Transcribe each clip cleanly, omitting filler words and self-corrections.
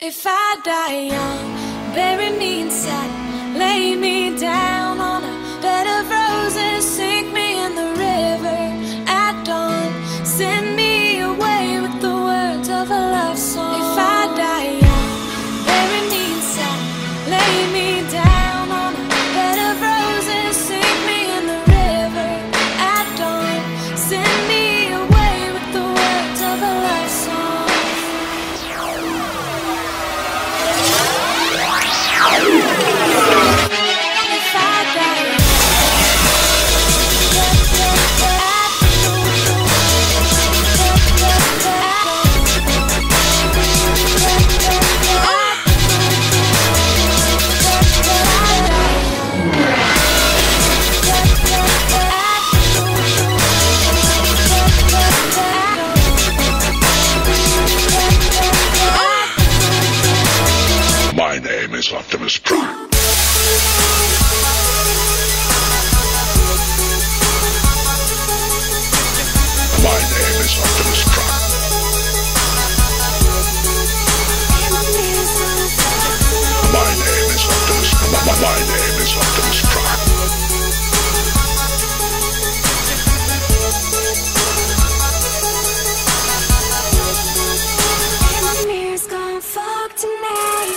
If I die young, bury me in satin, lay me down on a bed of roses, sink me in the river at dawn, send me away with the words of a love song. If I die young, bury me in satin, lay me down on a bed of roses, sink me in the river at dawn, send me away with the words of a love song. My name is Optimus Prime. My name is Optimus Prime. My name is Optimus Prime. My name is Optimus Prime. The mirror's gonna fuck tonight.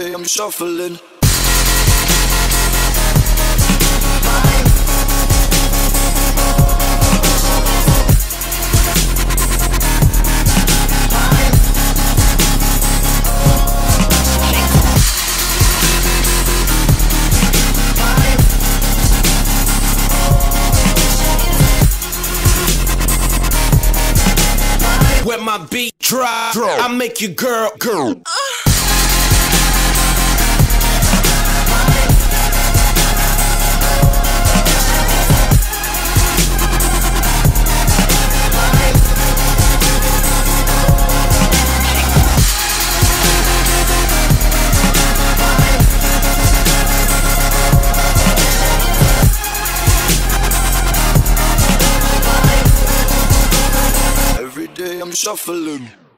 okay, I'm shuffling. When my beat drop, I make you girl. Every day I'm shuffling.